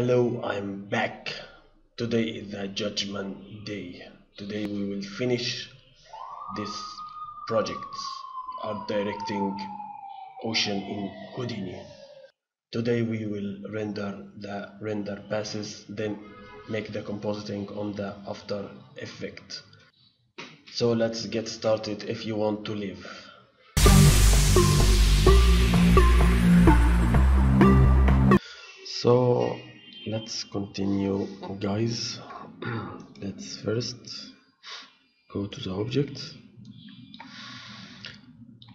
Hello, I'm back. Today is a judgment day. Today we will finish this project, art directing ocean in Houdini. Today we will render the render passes, then make the compositing on the After Effects. So let's get started if you want to live. So let's continue, guys. Let's first go to the object.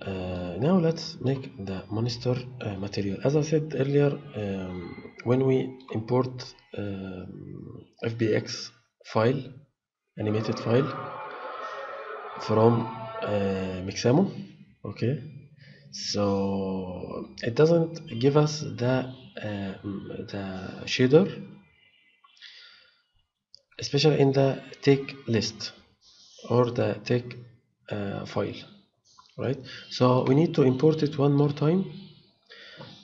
Now let's make the monster material. As I said earlier, when we import FBX file, animated file from Mixamo, okay, so it doesn't give us the shader, especially in the take list or the take file, right? So we need to import it one more time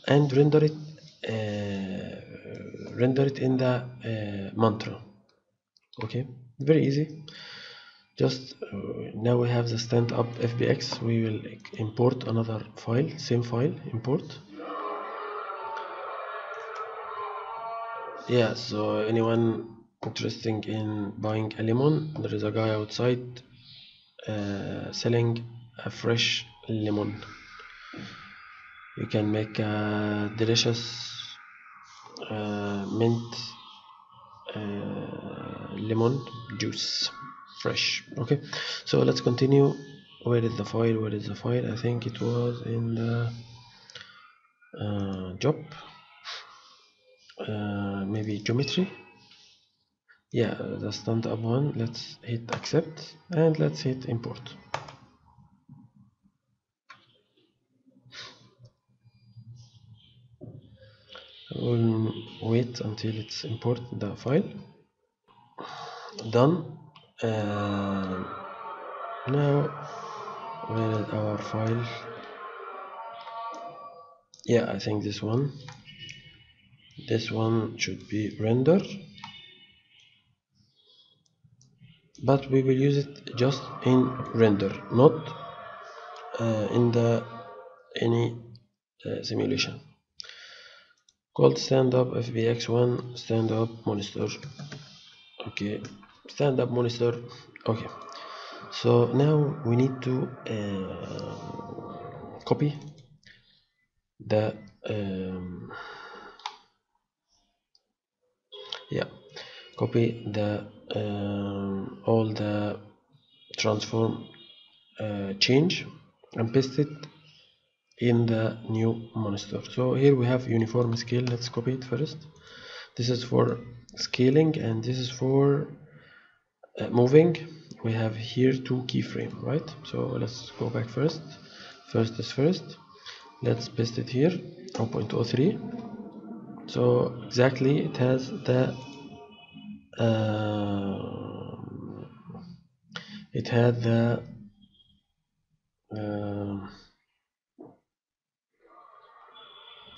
and render it in the mantra. Okay, very easy. Just now we have the stand up FBX. We will import another file, same file, import. Yeah, so anyone interested in buying a lemon, there is a guy outside selling a fresh lemon. You can make a delicious mint lemon juice, fresh. Okay, so let's continue. Where is the file? I think it was in the job. Maybe geometry. Yeah, the stand up one. Let's hit accept and let's hit import. We'll wait until it's import the file. Done. Now where is our file? Yeah, I think this one. This one should be render, but we will use it just in render, not in the any simulation. Called stand up FBX1 stand up monster. Okay, stand up monster. Okay, so now we need to copy the all the transform change and paste it in the new monster. So here we have uniform scale. Let's copy it first. This is for scaling and this is for moving. We have here two keyframe, right? So let's go back first. First is first. Let's paste it here. 0.03. So exactly it has the it had the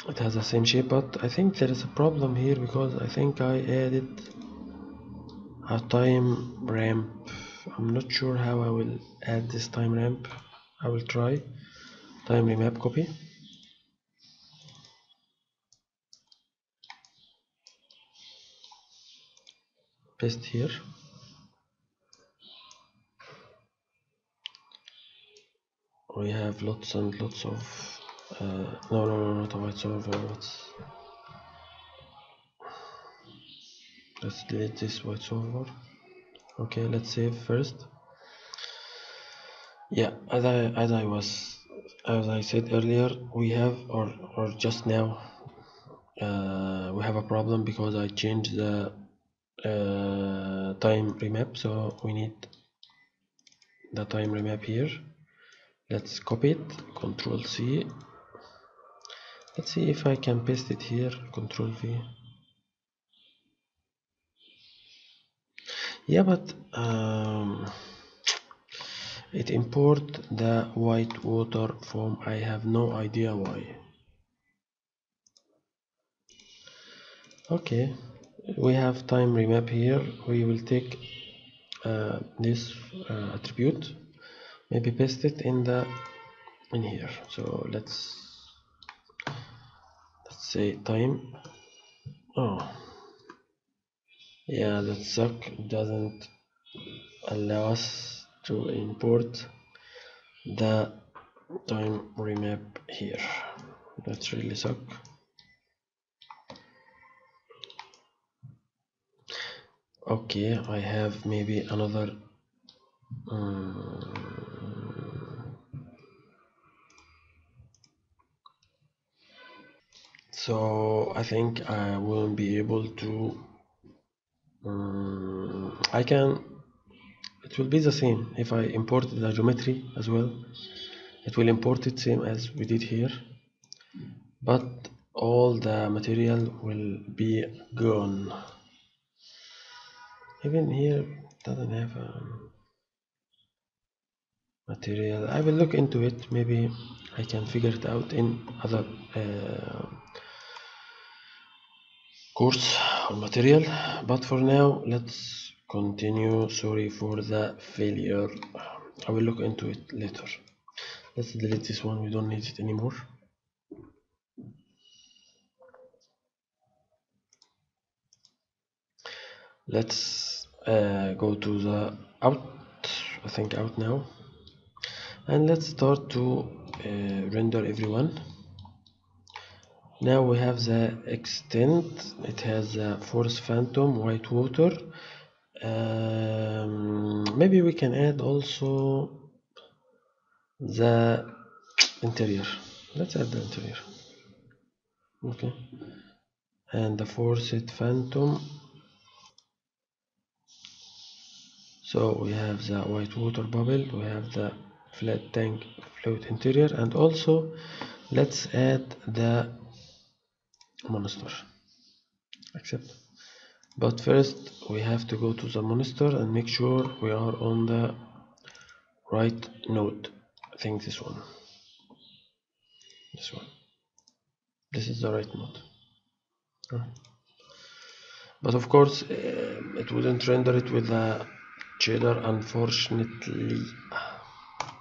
it has the same shape, but I think there is a problem here because I think I added a time ramp. I'm not sure how I will add this time ramp. I will try. Time remap copy. Paste here. We have lots and lots of no, not a voiceover. Let's delete this voiceover. Okay, let's save first. Yeah, as I said earlier, we have or just now we have a problem because I changed the time remap, so we need the time remap here. Let's copy it, Control C. Let's see if I can paste it here, Control V. Yeah, but it import the white water form. I have no idea why. Okay, we have time remap here. We will take this attribute, maybe paste it in here. So let's say time. Oh yeah, that sucks, doesn't allow us to import the time remap here. That's really suck. Okay, I have maybe another so I think I won't be able to I can, it will be the same if I import the geometry as well. It will import it same as we did here, but all the material will be gone. Even here doesn't have a material. I will look into it. Maybe I can figure it out in other course or material. But for now, let's continue. Sorry for the failure. I will look into it later. Let's delete this one. We don't need it anymore. Let's go to the out, I think out now, and let's start to render everyone. Now we have the extent, it has a force phantom, white water. Maybe we can add also the interior. Let's add the interior. Okay, and the forced phantom. So we have the white water bubble, we have the flat tank float interior, and also let's add the monster. Accept. But first we have to go to the monster and make sure we are on the right node. I think this one. This one. This is the right node. Right. But of course it wouldn't render it with the shader, unfortunately.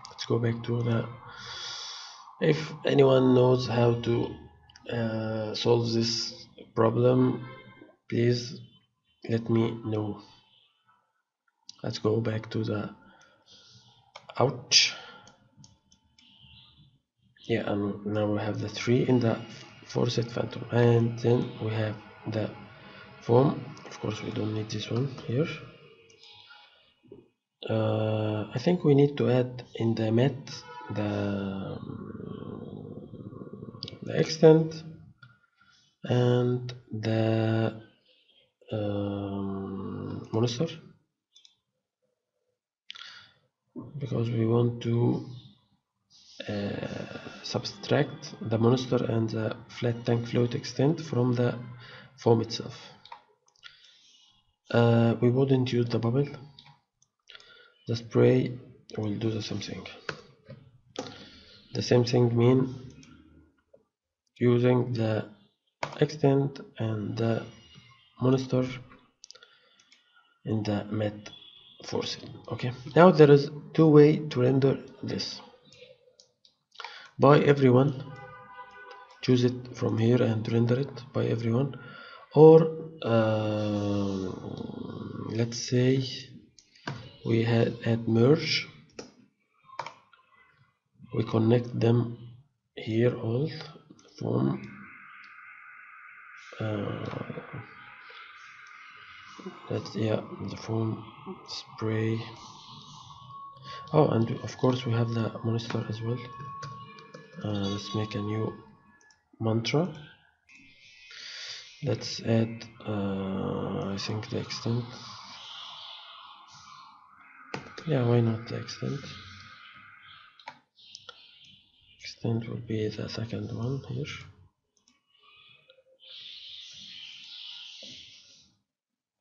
Let's go back to the, if anyone knows how to solve this problem, please let me know. Let's go back to the ouch. Yeah, and now we have the 3 in the forced phantom, and then we have the foam. Of course we don't need this one here. I think we need to add in the mat the extent and the monster, because we want to subtract the monster and the flat tank float extent from the foam itself. We wouldn't use the bubble. The spray will do the same thing. The same thing mean using the extent and the monster in the matte forcing. Okay, now there is two way to render this. By everyone, choose it from here and render it by everyone, or let's say we add merge, we connect them here all from that's, yeah, the foam spray. Oh, and of course we have the monster as well. Let's make a new mantra. Let's add I think the extent. Yeah, why not the extent? Extent will be the second one here.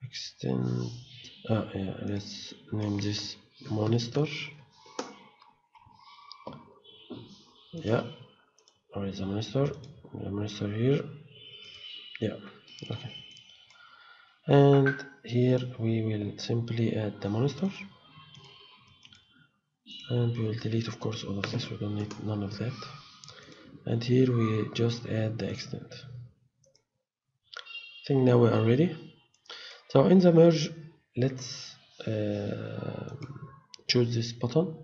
Extent. Ah, yeah, let's name this monster. Yeah, or is the monster here? Yeah, okay. And here we will simply add the monster, and we will delete of course all of this, we don't need none of that. And here we just add the extent. I think now we are ready. So in the merge, let's choose this button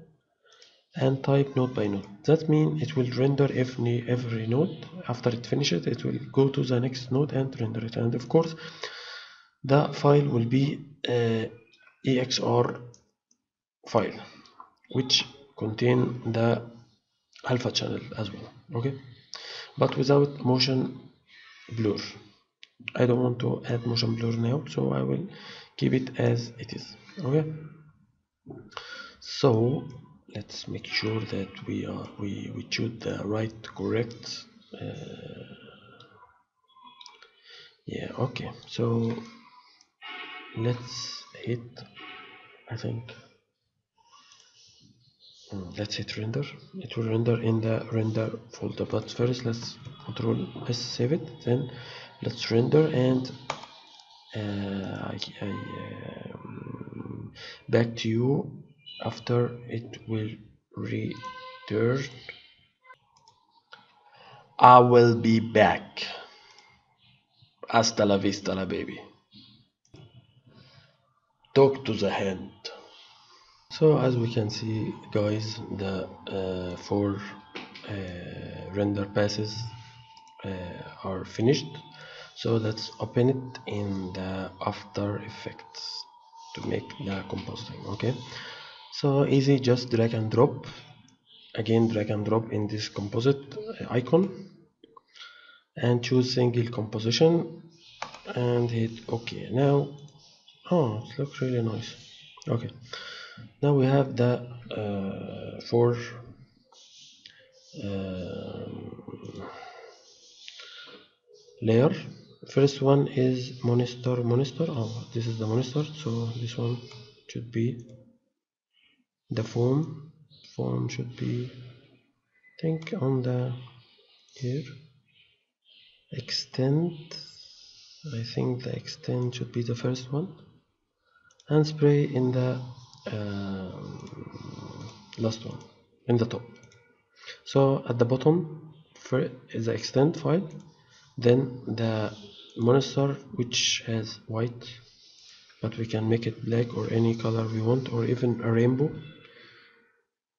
and type node by node. That means it will render every node. After it finishes, it will go to the next node and render it. And of course, the file will be EXR file, which contain the alpha channel as well. Okay, but without motion blur. I don't want to add motion blur now, so I will keep it as it is. Okay, so let's make sure that we choose the right correct. Yeah, okay, so let's hit, I think let's hit render. It will render in the render folder, but first let's control S, save it, then let's render. And I back to you after it will return. I will be back. Hasta la vista, la baby. Talk to the hand. So as we can see, guys, the four render passes are finished. So let's open it in the After Effects to make the composting. Okay, so easy, just drag and drop. Again, drag and drop in this composite icon and choose single composition and hit OK. Now, oh, it looks really nice. Okay, now we have the four layer. First one is monster. Oh, this is the monster, so this one should be the form should be, I think, on the here. Extend, I think the extend should be the first one, and spray in the last one in the top. So at the bottom for the extend file, then the monster, which has white, but we can make it black or any color we want, or even a rainbow.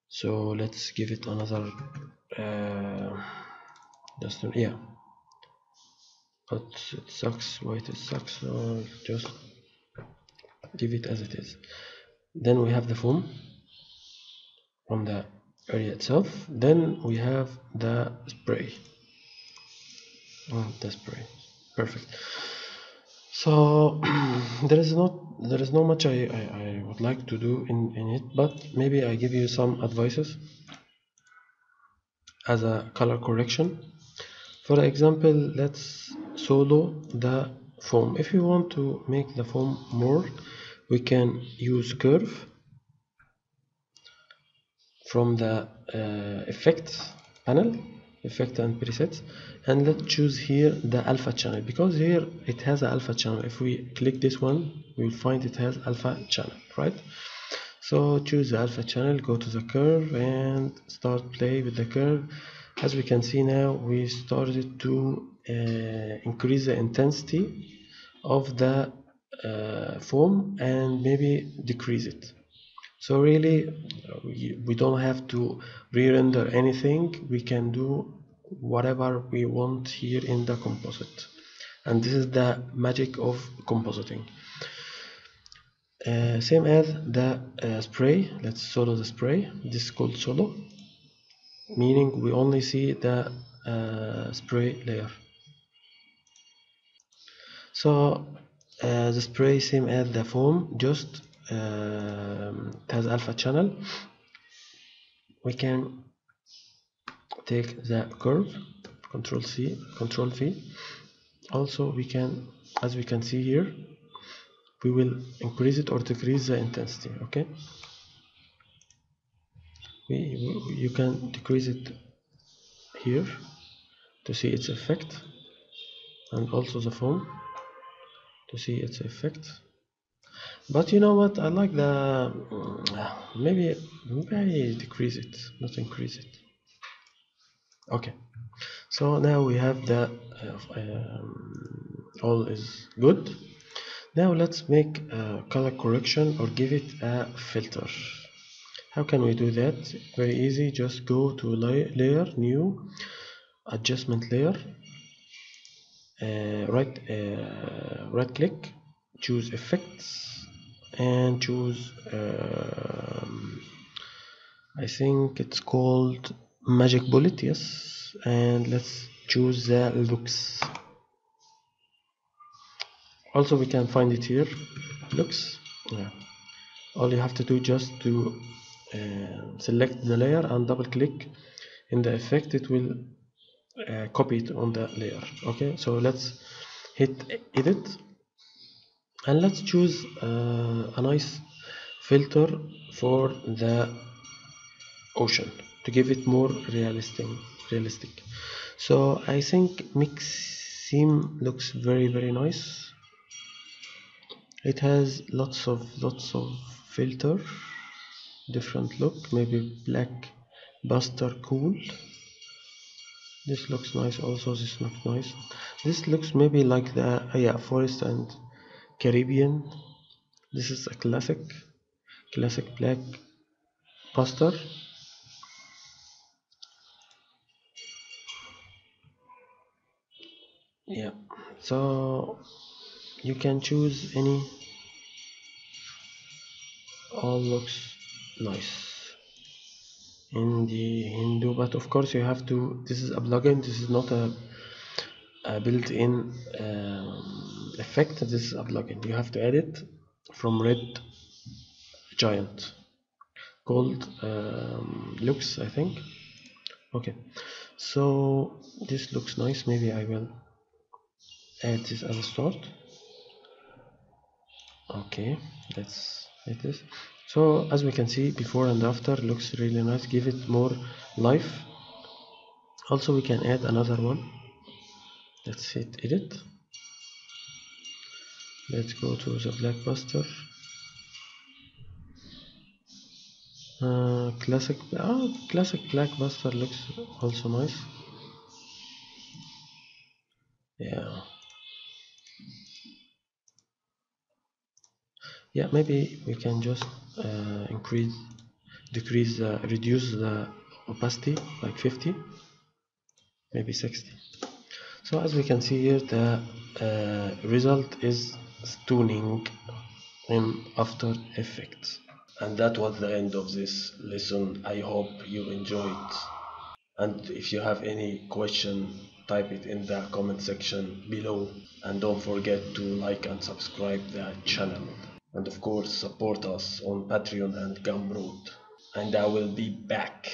So let's give it another just an, yeah, but it sucks, white it sucks, so just give it as it is. Then we have the foam from the area itself. Then we have the spray. Oh, the spray, perfect. So there is not much I would like to do in it, but maybe I give you some advices as a color correction. For example, let's solo the foam. If you want to make the foam more, we can use curve from the effects panel, effect and presets, and let's choose here the alpha channel, because here it has an alpha channel. If we click this one, we'll find it has alpha channel, right? So choose the alpha channel, go to the curve and start play with the curve. As we can see now, we started to increase the intensity of the foam and maybe decrease it. So really, we don't have to re-render anything. We can do whatever we want here in the composite. And this is the magic of compositing. Same as the spray. Let's solo the spray. This is called solo, meaning we only see the spray layer. So the spray, same as the foam, just it has alpha channel. We can take the curve, Control C, Control V. Also, we can, as we can see here, we will increase it or decrease the intensity. Okay, you can decrease it here to see its effect, and also the foam to see its effect. But you know what, I like the maybe decrease it, not increase it. Okay, so now we have the all is good. Now let's make a color correction or give it a filter. How can we do that? Very easy, just go to layer, new, adjustment layer, right click, choose effects, and choose I think it's called Magic Bullet, yes, and let's choose the looks. Also we can find it here, looks, yeah. All you have to do just to select the layer and double click in the effect, it will copy it on the layer. Okay, so let's hit edit and let's choose a nice filter for the ocean to give it more realistic. So I think Mixamo looks very, very nice. It has lots of filter, different look, maybe black buster cool. This looks nice also, this looks nice. This looks maybe like the forest and Caribbean. This is a classic black buster. Yeah, so you can choose any, all looks nice in the Hindu, but of course you have to, this is a plugin, this is not a built-in effect, this is a plugin, you have to edit from Red Giant called looks, I think. Okay, so this looks nice, maybe I will add this as a start. Okay, let's hit this. So as we can see, before and after looks really nice, give it more life. Also we can add another one. Let's hit edit, let's go to the black buster, classic black buster looks also nice. Yeah, maybe we can just reduce the opacity like 50, maybe 60. So as we can see here, the result is stunning in After Effects. And that was the end of this lesson. I hope you enjoyed. And if you have any question, type it in the comment section below. And don't forget to like and subscribe the channel. And of course, support us on Patreon and Gumroad. And I will be back.